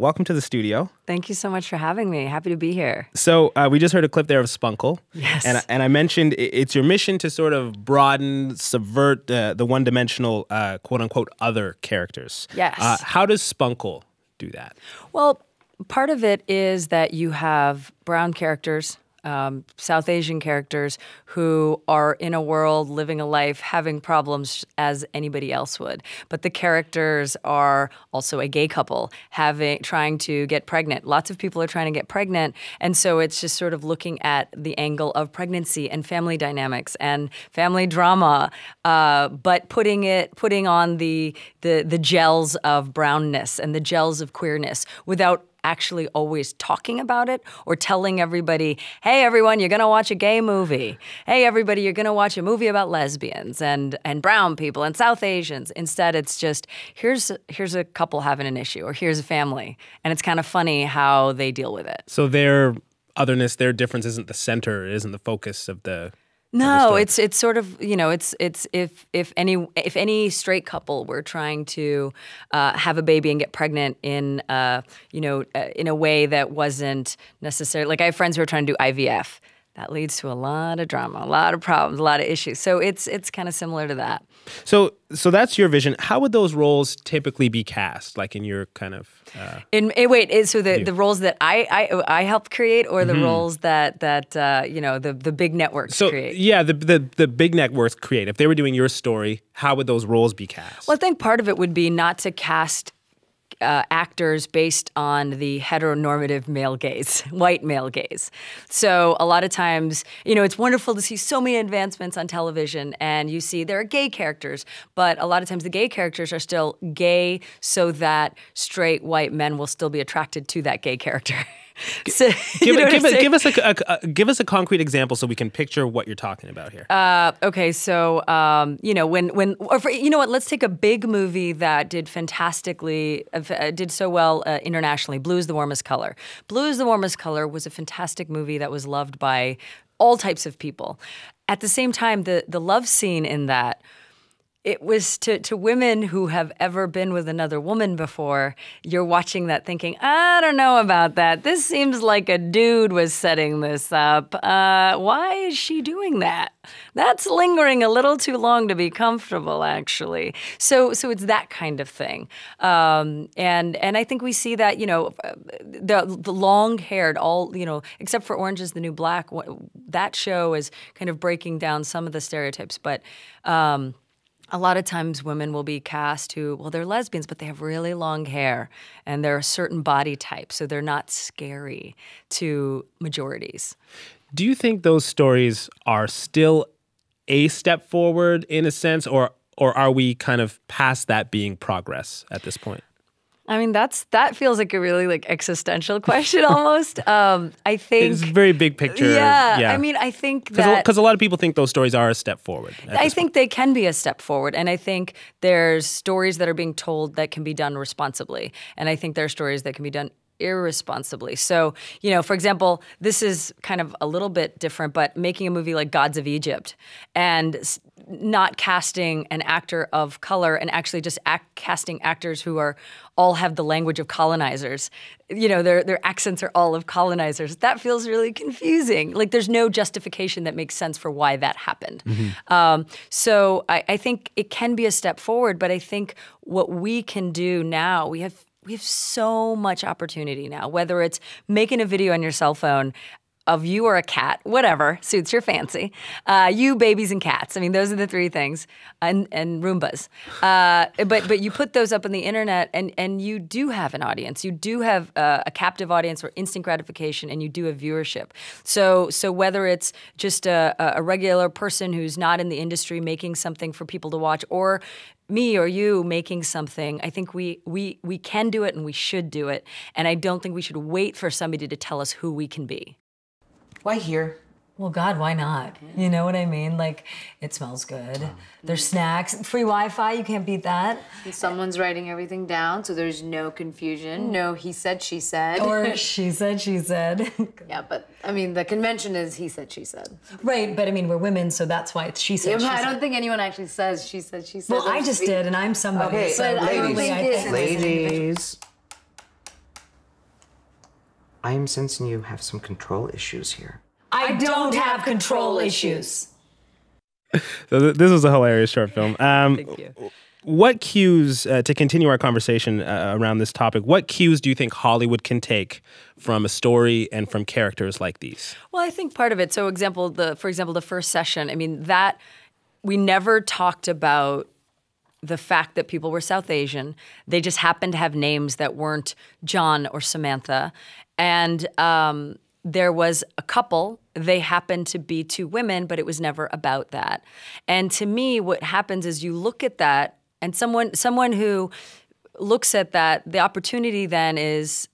welcome to the studio. Thank you so much for having me. Happy to be here. So we just heard a clip there of Spunkle. Yes. And I mentioned it's your mission to sort of broaden, subvert the one-dimensional, quote-unquote, other characters. Yes. How does Spunkle do that? Well, part of it is that you have brown characters, South Asian characters who are in a world, living a life, having problems as anybody else would. But the characters are also a gay couple trying to get pregnant. Lots of people are trying to get pregnant, and so it's just sort of looking at the angle of pregnancy and family dynamics and family drama, but putting on the gels of brownness and the gels of queerness without actually always talking about it or telling everybody, hey, everyone, you're going to watch a gay movie. Hey, everybody, you're going to watch a movie about lesbians and brown people and South Asians. Instead, it's just, here's a couple having an issue, or here's a family. And it's kind of funny how they deal with it. So their otherness, their difference isn't the center, it isn't the focus of the... No, it's sort of, you know, it's if any straight couple were trying to have a baby and get pregnant in you know, in a way that wasn't necessarily, like, I have friends who are trying to do IVF. That leads to a lot of drama, a lot of problems, a lot of issues. So it's kind of similar to that. So that's your vision. How would those roles typically be cast, like in your kind of... so the roles that I help create, or the roles that you know, the big networks create? Yeah, the big networks create. If they were doing your story, how would those roles be cast? Well, I think part of it would be not to cast... actors based on the heteronormative male gaze, white male gaze. So a lot of times, you know, it's wonderful to see so many advancements on television, and you see there are gay characters, but a lot of times the gay characters are still gay so that straight white men will still be attracted to that gay character. So, give us a concrete example so we can picture what you're talking about here. Okay, so you know, you know what? Let's take a big movie that did fantastically, did so well internationally. Blue is the Warmest Color. Blue is the Warmest Color was a fantastic movie that was loved by all types of people. At the same time, the love scene in that. It was to women who have ever been with another woman before, you're watching that thinking, I don't know about that. This seems like a dude was setting this up. Why is she doing that? That's lingering a little too long to be comfortable, actually. So it's that kind of thing. And I think we see that, you know, the long-haired, all, you know, except for Orange is the New Black, that show is kind of breaking down some of the stereotypes, but... a lot of times women will be cast who, well, they're lesbians, but they have really long hair and they're a certain body type, so they're not scary to majorities. Do you think those stories are still a step forward in a sense, or are we kind of past that being progress at this point? I mean, that feels like a really, like, existential question almost. I think it's very big picture. Yeah, I mean, I think that because a lot of people think those stories are a step forward. I think they can be a step forward, and I think there's stories that are being told that can be done responsibly, and I think there are stories that can be done irresponsibly. So, you know, for example, this is kind of a little bit different, but making a movie like Gods of Egypt and not casting an actor of color and actually just casting actors who are all have the language of colonizers. You know, their accents are all of colonizers. That feels really confusing. Like, there's no justification that makes sense for why that happened. So I think it can be a step forward, but I think what we can do now, we have so much opportunity now, whether it's making a video on your cell phone of you or a cat, whatever suits your fancy, you, babies, and cats. I mean, those are the three things, and Roombas. But you put those up on the internet, and you do have an audience. You do have a captive audience or instant gratification, and you do have viewership. So whether it's just a regular person who's not in the industry making something for people to watch, or me or you making something, I think we can do it and we should do it. And I don't think we should wait for somebody to tell us who we can be. Why here? Well, God, why not? You know what I mean? Like, it smells good. There's snacks, free Wi-Fi, you can't beat that. And someone's writing everything down, so there's no confusion. No, he said, she said. Or she said, she said. Yeah, but, I mean, the convention is he said, she said. Right, but, I mean, we're women, so that's why it's she said, she said. I don't think anyone actually says she said, she said. Well, I just did, and I'm somebody. Okay, so ladies. I am sensing you have some control issues here. I don't have control issues. So this was a hilarious short film. Thank you. What cues, to continue our conversation around this topic, what cues do you think Hollywood can take from a story and from characters like these? Well, I think part of it, so for example, the first session, I mean, that we never talked about the fact that people were South Asian. They just happened to have names that weren't John or Samantha. And there was a couple. They happened to be two women, but it was never about that. And to me, what happens is you look at that, and someone who looks at that, the opportunity then is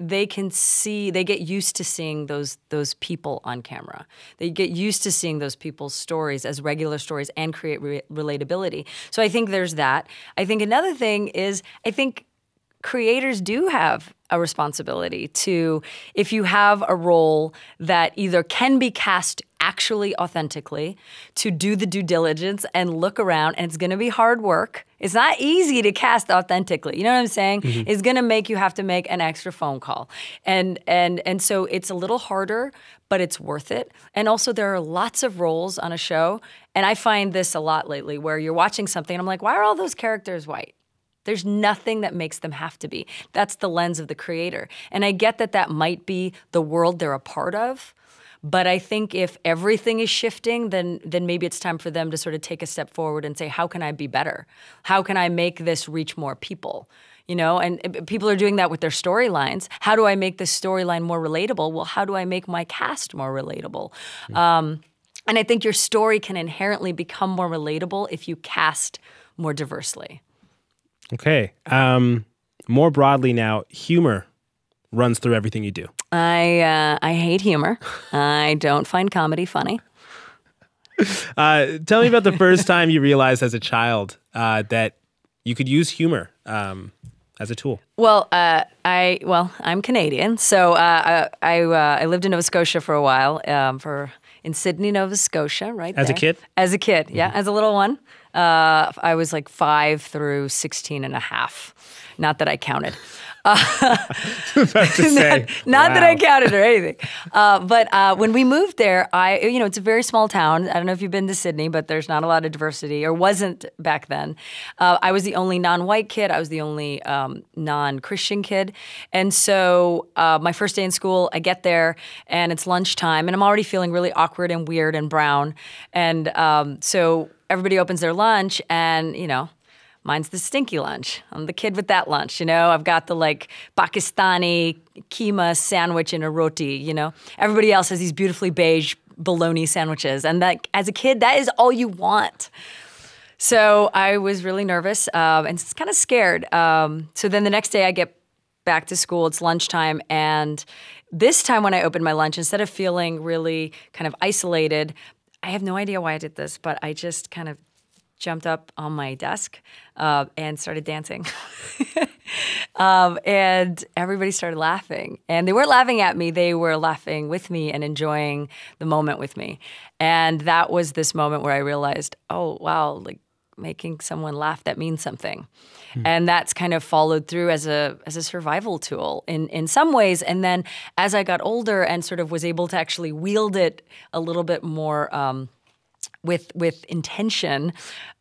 they can see, they get used to seeing those people on camera. They get used to seeing those people's stories as regular stories and create relatability. So I think there's that. I think another thing is, I think creators do have a responsibility to, if you have a role that either can be cast actually authentically, to do the due diligence and look around, and it's gonna be hard work. It's not easy to cast authentically, you know what I'm saying? Mm-hmm. It's gonna make you have to make an extra phone call. And so it's a little harder, but it's worth it. And also there are lots of roles on a show, and I find this a lot lately, where you're watching something and I'm like, why are all those characters white? There's nothing that makes them have to be. That's the lens of the creator. And I get that that might be the world they're a part of, but I think if everything is shifting, then maybe it's time for them to sort of take a step forward and say, how can I be better? How can I make this reach more people? You know, and people are doing that with their storylines. How do I make this storyline more relatable? Well, how do I make my cast more relatable? And I think your story can inherently become more relatable if you cast more diversely. Okay. More broadly now, humor runs through everything you do. I hate humor. I don't find comedy funny. Tell me about the first time you realized as a child that you could use humor as a tool. Well, I'm Canadian, so I lived in Nova Scotia for a while, in Sydney, Nova Scotia, right there. As a kid? As a kid, yeah, as a little one. I was like 5 through 16 and a half. Not that I counted. Not that I counted or anything. But when we moved there, you know, it's a very small town. I don't know if you've been to Sydney, but there's not a lot of diversity, or wasn't back then. I was the only non-white kid. I was the only non-Christian kid. And so my first day in school, I get there and it's lunchtime and I'm already feeling really awkward and weird and brown. And so everybody opens their lunch and, you know, mine's the stinky lunch. I'm the kid with that lunch, you know? I've got the, like, Pakistani keema sandwich and a roti, you know? Everybody else has these beautifully beige bologna sandwiches. And that, as a kid, that is all you want. So I was really nervous and kind of scared. So then the next day I get back to school, it's lunchtime, and this time when I opened my lunch, instead of feeling really kind of isolated, I have no idea why I did this, but I just kind of jumped up on my desk and started dancing. And everybody started laughing. And they weren't laughing at me, they were laughing with me and enjoying the moment with me. And that was this moment where I realized, oh, wow, like making someone laugh, that means something. Mm. And that's kind of followed through as a survival tool in some ways. And then as I got older and sort of was able to actually wield it a little bit more with intention,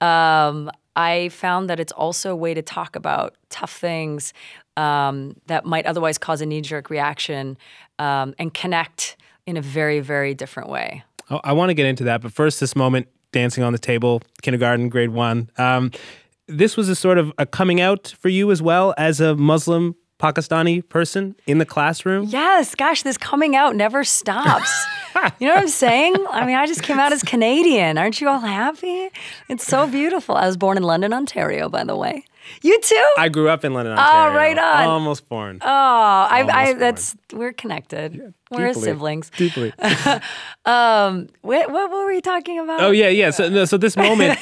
I found that it's also a way to talk about tough things that might otherwise cause a knee-jerk reaction and connect in a very, very different way. Oh, I want to get into that, but first this moment, dancing on the table, kindergarten, grade 1. This was a sort of a coming out for you as well as a Muslim Pakistani person in the classroom? Yes, gosh, this coming out never stops. You know what I'm saying? I mean, I just came out as Canadian. Aren't you all happy? It's so beautiful. I was born in London, Ontario, by the way. You too? I grew up in London, Ontario. Oh, right on. Almost born. Oh, Almost born. We're connected. Yeah, we're siblings. Deeply. What were we talking about? Oh, yeah. So this moment,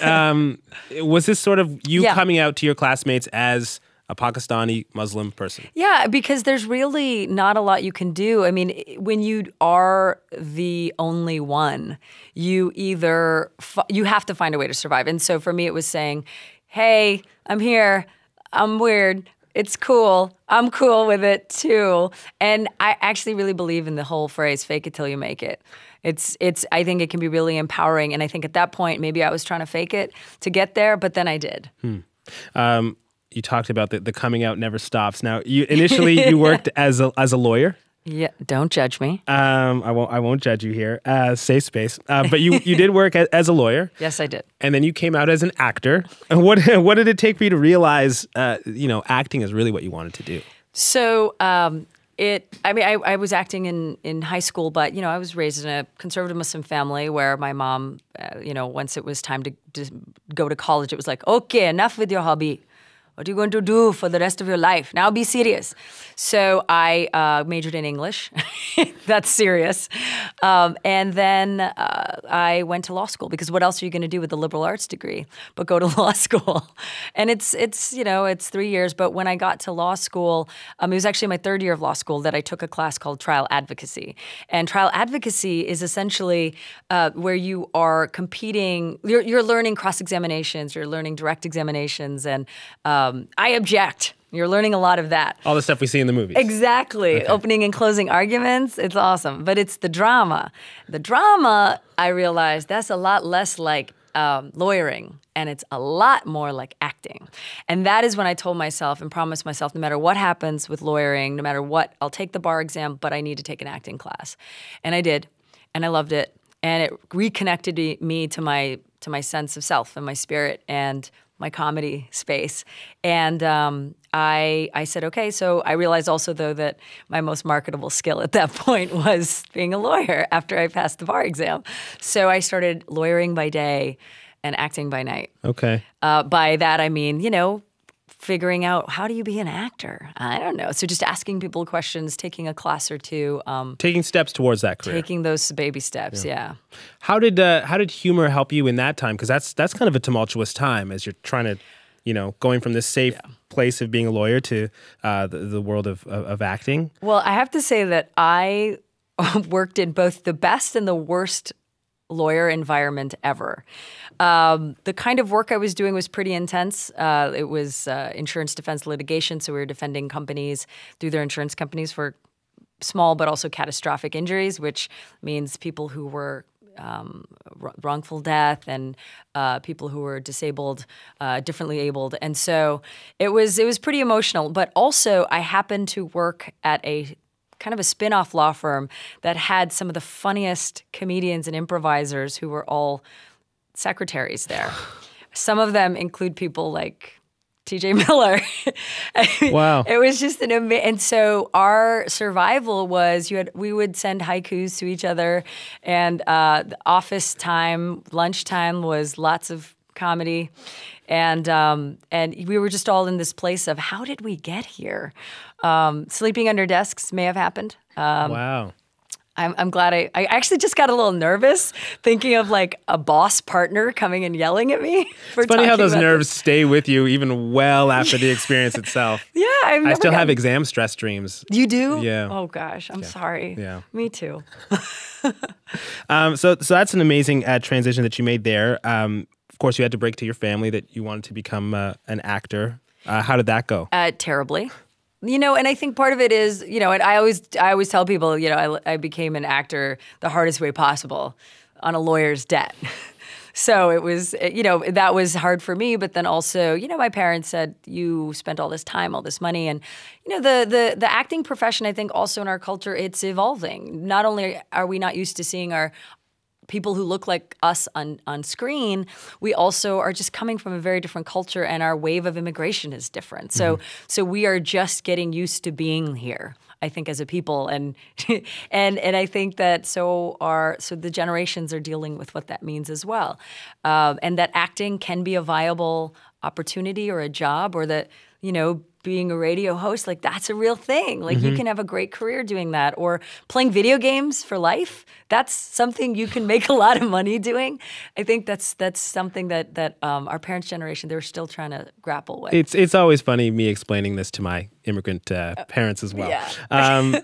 was this sort of you coming out to your classmates as a Pakistani Muslim person? Yeah, because there's really not a lot you can do. I mean, when you are the only one, you either, you have to find a way to survive. And so for me, it was saying, hey, I'm here, I'm weird, It's cool. I'm cool with it too. And I actually really believe in the whole phrase, fake it till you make it. It's I think it can be really empowering. And I think at that point, maybe I was trying to fake it to get there, but then I did. Hmm. You talked about the coming out never stops. Now, initially you worked as a lawyer. Yeah, don't judge me. I won't judge you here. Safe space. But you did work as a lawyer. Yes, I did. And then you came out as an actor. What did it take for you to realize, you know, acting is really what you wanted to do? So, I mean, I was acting in high school, but, you know, I was raised in a conservative Muslim family where my mom, you know, once it was time to go to college, it was like, okay, enough with your hobby. What are you going to do for the rest of your life? Now be serious. So I majored in English. That's serious. And then I went to law school because what else are you going to do with a liberal arts degree but go to law school? And it's you know, it's 3 years. But when I got to law school, it was actually my third year of law school that I took a class called trial advocacy. And trial advocacy is essentially where you are competing. You're learning cross-examinations. You're learning direct examinations and I object. You're learning a lot of that. All the stuff we see in the movies. Exactly. Okay. Opening and closing arguments. It's awesome. But it's the drama. The drama, I realized, that's a lot less like lawyering, and it's a lot more like acting. And that is when I told myself and promised myself, no matter what happens with lawyering, no matter what, I'll take the bar exam, but I need to take an acting class. And I did, and I loved it. And it reconnected me to my sense of self and my spirit and my comedy space. And I said, okay, so I realized also though that my most marketable skill at that point was being a lawyer after I passed the bar exam. So I started lawyering by day and acting by night. Okay. By that I mean, you know, figuring out how do you be an actor? I don't know. So just asking people questions, taking a class or two. Taking steps towards that career. Taking those baby steps, yeah. How did humor help you in that time? Because that's kind of a tumultuous time as you're trying to, you know, going from this safe place of being a lawyer to the world of acting. Well, I have to say that I worked in both the best and the worst lawyer environment ever. The kind of work I was doing was pretty intense. It was insurance defense litigation, so we were defending companies through their insurance companies for small but also catastrophic injuries, which means people who were wrongful death and people who were disabled, differently abled. And so it was pretty emotional, but also I happened to work at a kind of a spin-off law firm that had some of the funniest comedians and improvisers who were all secretaries there. Some of them include people like TJ Miller. Wow. It was just an amazing, and so our survival was we would send haikus to each other, and the office time, lunchtime was lots of comedy, and we were just all in this place of how did we get here? Sleeping under desks may have happened. Wow. I'm glad I actually just got a little nervous thinking of like a boss partner coming and yelling at me. For it's funny how those nerves stay with you even well after the experience itself. Yeah. I still have exam stress dreams. You do? Yeah. Oh gosh, I'm sorry. Yeah. Me too. So that's an amazing transition that you made there. Of course, you had to break to your family that you wanted to become an actor. How did that go? Terribly. You know, and I think part of it is, you know, and I always tell people, you know, I became an actor the hardest way possible on a lawyer's debt. So it was, you know, that was hard for me. But then also, you know, my parents said, you spent all this time, all this money. And, you know, the acting profession, I think also in our culture, it's evolving. Not only are we not used to seeing our people who look like us on screen, we also are just coming from a very different culture, and our wave of immigration is different. So so we are just getting used to being here, I think, as a people, and I think that so the generations are dealing with what that means as well, and that acting can be a viable opportunity or a job, or that, you know, being a radio host, like that's a real thing. Like you can have a great career doing that, or playing video games for life. That's something you can make a lot of money doing. I think that's something that our parents' generation, they're still trying to grapple with. It's always funny me explaining this to my immigrant parents as well. Yeah.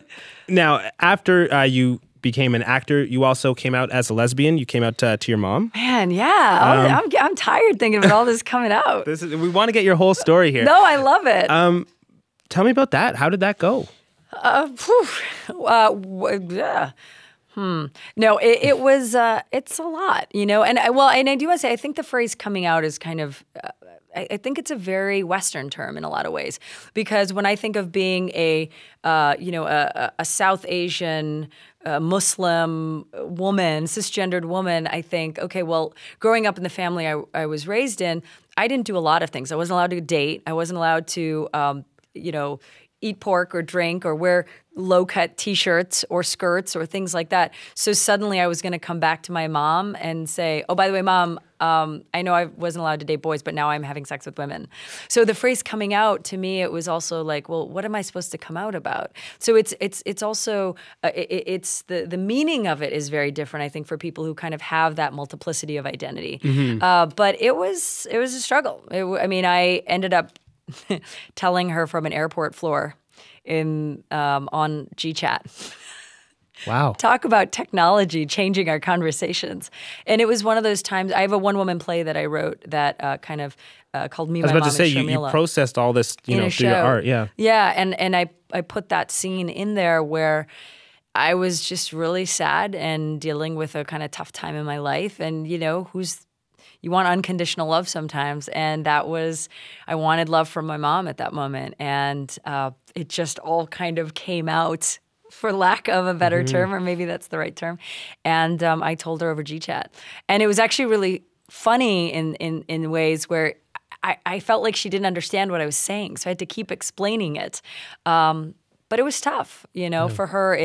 Now, after you became an actor, you also came out as a lesbian. You came out to your mom. Man, yeah. I'm tired thinking about all this coming out. We want to get your whole story here. No, I love it. Tell me about that. How did that go? No, it was, it's a lot, you know, and I do want to say, I think the phrase coming out is kind of, I think it's a very Western term in a lot of ways, because when I think of being a, you know, a South Asian Muslim woman, cisgendered woman, I think, okay, well, growing up in the family I was raised in, I didn't do a lot of things. I wasn't allowed to date. I wasn't allowed to, you know, eat pork or drink or wear low-cut T-shirts or skirts or things like that. So suddenly I was going to come back to my mom and say, oh, by the way, Mom, I know I wasn't allowed to date boys, but now I'm having sex with women. So the phrase coming out, to me, it was also like, well, what am I supposed to come out about? So it's also, it's the meaning of it is very different, I think, for people who kind of have that multiplicity of identity. Mm-hmm. But it was a struggle. I mean, I ended up telling her from an airport floor in on GChat. Wow. Talk about technology changing our conversations. And it was one of those times. I have a one-woman play that I wrote that kind of called Me, My Mom, and Shamila. I was about to say, you processed all this, you know, through your art. Yeah. Yeah, and I put that scene in there where I was just really sad and dealing with a kind of tough time in my life. And, you know, you want unconditional love sometimes, and that was, I wanted love from my mom at that moment, and it just all kind of came out, for lack of a better term, or maybe that's the right term, and I told her over GChat, and it was actually really funny in ways where I felt like she didn't understand what I was saying, so I had to keep explaining it, but it was tough, you know. For her,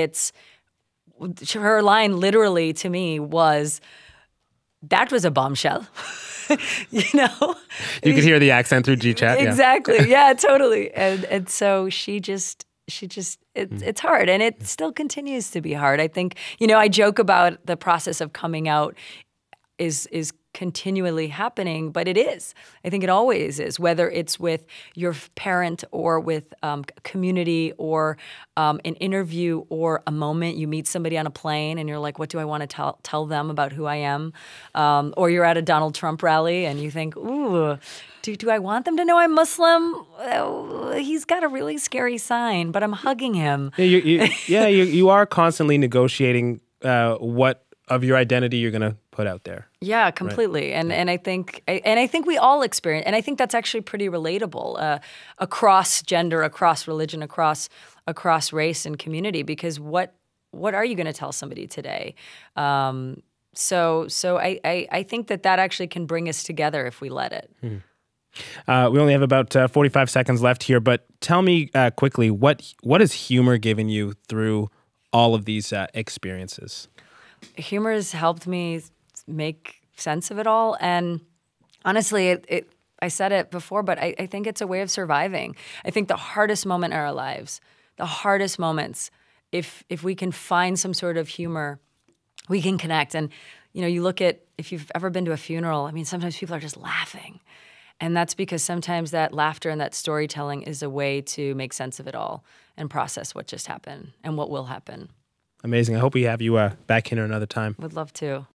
her line literally to me was, "That was a bombshell." You know? You could hear the accent through GChat. Exactly. Yeah, yeah, totally. And so it's hard, and it still continues to be hard. I think, you know, I joke about the process of coming out is continually happening, but it is. I think it always is, whether it's with your parent or with community or an interview or a moment you meet somebody on a plane and you're like, what do I want to tell them about who I am? Or you're at a Donald Trump rally and you think, ooh, do I want them to know I'm Muslim? Oh, he's got a really scary sign, but I'm hugging him. Yeah, you are constantly negotiating what of your identity you're going to put out there. Yeah, completely. Right. And I think we all experience, and I think that's actually pretty relatable across gender, across religion, across race and community, because what are you going to tell somebody today? So I think that actually can bring us together if we let it. Hmm. We only have about 45 seconds left here, but tell me quickly, what has humor given you through all of these experiences? Humor has helped me make sense of it all, and honestly, I said it before, but I think it's a way of surviving. I think the hardest moment in our lives, the hardest moments, if we can find some sort of humor, we can connect. And, you know, you look at, if you've ever been to a funeral, I mean, sometimes people are just laughing, and that's because sometimes that laughter and that storytelling is a way to make sense of it all and process what just happened and what will happen. Amazing. I hope we have you back here another time. Would love to.